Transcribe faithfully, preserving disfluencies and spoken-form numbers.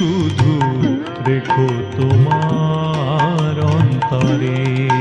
शुधु देखो तुम्हार अंतरे।